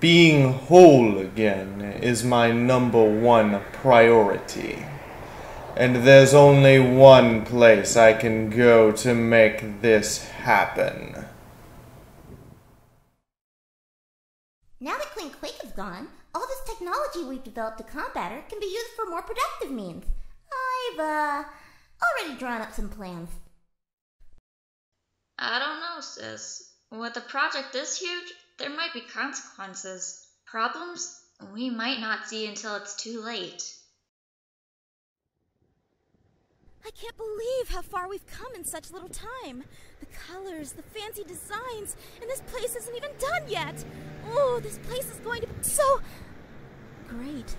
Being whole again is my number one priority. And there's only one place I can go to make this happen. Now that Queen Quake is gone, all this technology we've developed to combat her can be used for more productive means. I've, already drawn up some plans. I don't know, sis. With a project this huge, there might be consequences. Problems we might not see until it's too late. I can't believe how far we've come in such little time. The colors, the fancy designs, and this place isn't even done yet! Oh, this place is going to be so great.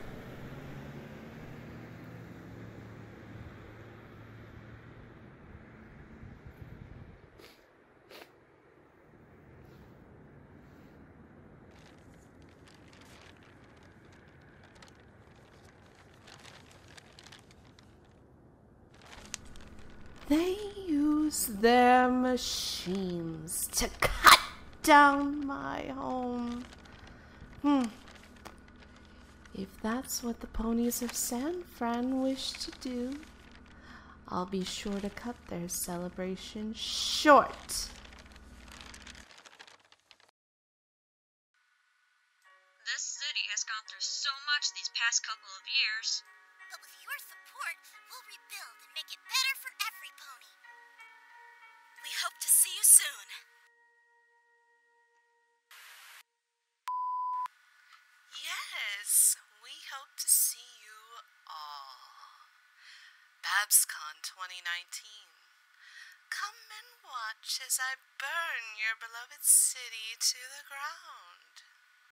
They use their machines to cut down my home. If that's what the ponies of San Fran wish to do, I'll be sure to cut their celebration short. This city has gone through so much these past couple of years. But with your support, we'll rebuild and make it better for every pony. We hope to see you soon. Yes, we hope to see you all. BabsCon 2019. Come and watch as I burn your beloved city to the ground.